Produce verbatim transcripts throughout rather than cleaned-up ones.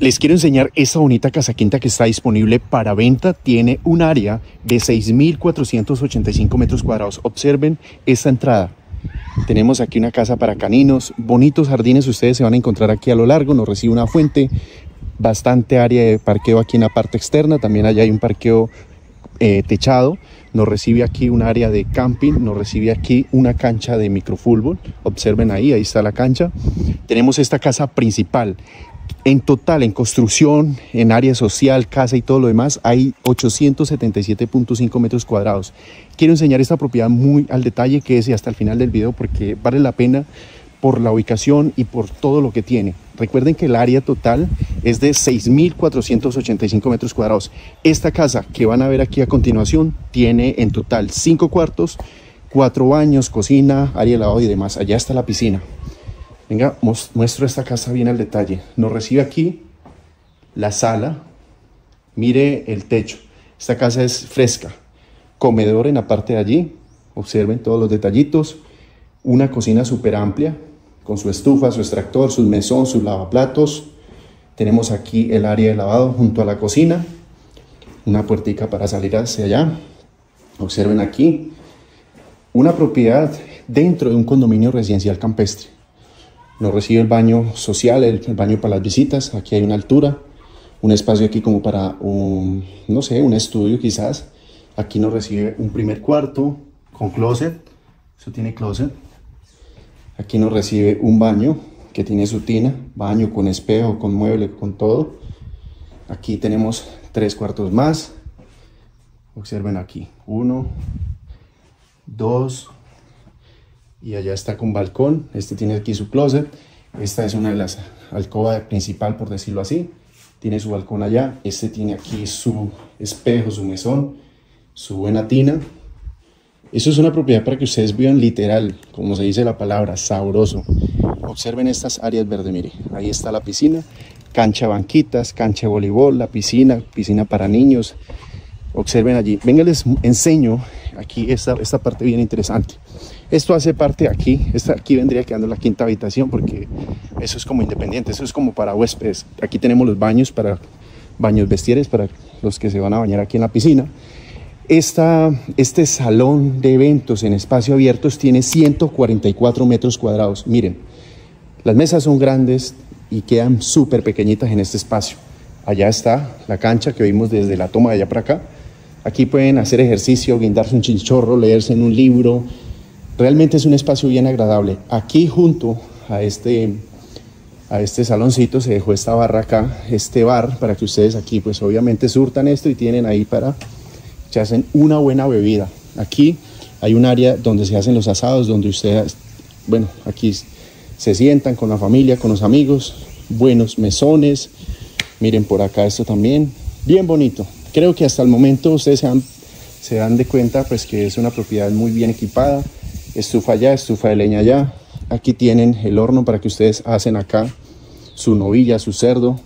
Les quiero enseñar esta bonita casa quinta que está disponible para venta. Tiene un área de seis mil cuatrocientos ochenta y cinco metros cuadrados. Observen esta entrada. Tenemos aquí una casa para caninos, bonitos jardines. Ustedes se van a encontrar aquí a lo largo. Nos recibe una fuente, bastante área de parqueo aquí en la parte externa. También allá hay un parqueo eh, techado. Nos recibe aquí un área de camping. Nos recibe aquí una cancha de microfútbol. Observen ahí, ahí está la cancha. Tenemos esta casa principal. En total, en construcción, en área social, casa y todo lo demás, hay ochocientos setenta y siete punto cinco metros cuadrados. Quiero enseñar esta propiedad muy al detalle, que es hasta el final del video, porque vale la pena por la ubicación y por todo lo que tiene. Recuerden que el área total es de seis mil cuatrocientos ochenta y cinco metros cuadrados. Esta casa que van a ver aquí a continuación tiene en total cinco cuartos, cuatro baños, cocina, área de lavado y demás. Allá está la piscina. Venga, muestro esta casa bien al detalle. Nos recibe aquí la sala. Mire el techo. Esta casa es fresca. Comedor en la parte de allí. Observen todos los detallitos. Una cocina súper amplia, con su estufa, su extractor, su mesón, sus lavaplatos. Tenemos aquí el área de lavado junto a la cocina. Una puertica para salir hacia allá. Observen aquí. Una propiedad dentro de un condominio residencial campestre. Nos recibe el baño social, el, el baño para las visitas. Aquí hay una altura, un espacio aquí como para, un, no sé, un estudio quizás. Aquí nos recibe un primer cuarto con closet. Eso tiene closet. Aquí nos recibe un baño que tiene su tina. Baño con espejo, con mueble, con todo. Aquí tenemos tres cuartos más. Observen aquí. Uno, dos... Y allá está con balcón. Este tiene aquí su closet. Esta es una de las alcobas principal, por decirlo así. Tiene su balcón allá. Este tiene aquí su espejo, su mesón, su buena tina. Eso es una propiedad para que ustedes vean literal, como se dice la palabra, sabroso. Observen estas áreas verdes, mire. Ahí está la piscina, cancha banquitas, cancha de voleibol, la piscina, piscina para niños. Observen allí. Venga, les enseño aquí esta, esta parte bien interesante. Esto hace parte de aquí. Esta, aquí vendría quedando la quinta habitación, porque eso es como independiente. Eso es como para huéspedes. Aquí tenemos los baños, para baños vestieres, para los que se van a bañar aquí en la piscina. Esta, este salón de eventos en espacio abiertos tiene ciento cuarenta y cuatro metros cuadrados. Miren, las mesas son grandes y quedan súper pequeñitas en este espacio. Allá está la cancha que vimos desde la toma de allá para acá. Aquí pueden hacer ejercicio, guindarse un chinchorro, leerse en un libro. Realmente es un espacio bien agradable. Aquí junto a este, a este saloncito se dejó esta barra acá, este bar, para que ustedes aquí pues obviamente surtan esto y tienen ahí para que hacen una buena bebida. Aquí hay un área donde se hacen los asados, donde ustedes, bueno, aquí se sientan con la familia, con los amigos. Buenos mesones. Miren por acá esto también, bien bonito. Creo que hasta el momento ustedes se dan, se dan de cuenta pues que es una propiedad muy bien equipada. Estufa allá, estufa de leña allá. Aquí tienen el horno para que ustedes hacen acá su novilla, su cerdo.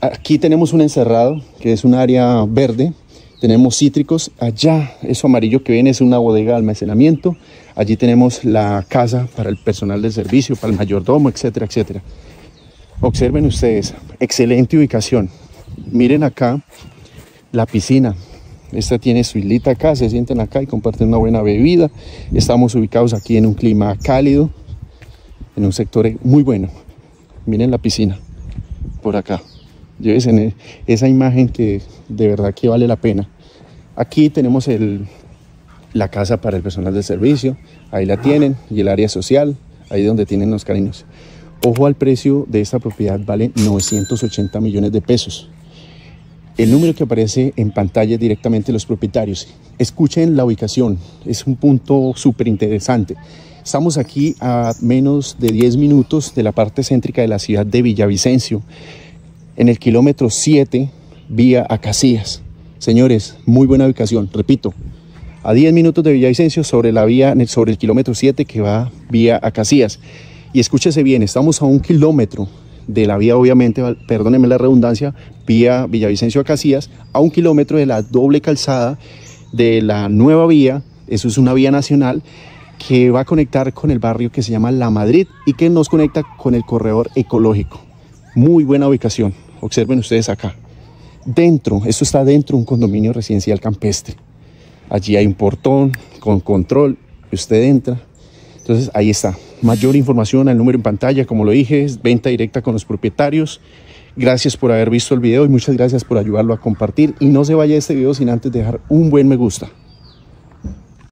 Aquí tenemos un encerrado que es un área verde. Tenemos cítricos. Allá, eso amarillo que ven es una bodega de almacenamiento. Allí tenemos la casa para el personal del servicio, para el mayordomo, etcétera, etcétera. Observen ustedes, excelente ubicación. Miren acá la piscina. Esta tiene su islita acá, se sienten acá y comparten una buena bebida. Estamos ubicados aquí en un clima cálido, en un sector muy bueno. Miren la piscina por acá. Llévense esa imagen, que de verdad que vale la pena. Aquí tenemos el, la casa para el personal de servicio. Ahí la tienen. Y el área social, ahí donde tienen los cariños. Ojo al precio de esta propiedad, vale novecientos ochenta millones de pesos. El número que aparece en pantalla directamente los propietarios. Escuchen la ubicación, es un punto súper interesante. Estamos aquí a menos de diez minutos de la parte céntrica de la ciudad de Villavicencio, en el kilómetro siete, vía Acacias. Señores, muy buena ubicación, repito, a diez minutos de Villavicencio sobre la vía, sobre el kilómetro siete que va vía Acacias. Y escúchese bien, estamos a un kilómetro de la vía, obviamente, perdónenme la redundancia, vía Villavicencio a Acacias, a un kilómetro de la doble calzada de la nueva vía. Eso es una vía nacional que va a conectar con el barrio que se llama La Madrid y que nos conecta con el Corredor Ecológico. Muy buena ubicación. observen ustedes acá. Dentro, esto está dentro de un condominio residencial campestre. Allí hay un portón con control, usted entra. Entonces ahí está, mayor información al número en pantalla, como lo dije, es venta directa con los propietarios. Gracias por haber visto el video y muchas gracias por ayudarlo a compartir. Y no se vaya este video sin antes dejar un buen me gusta.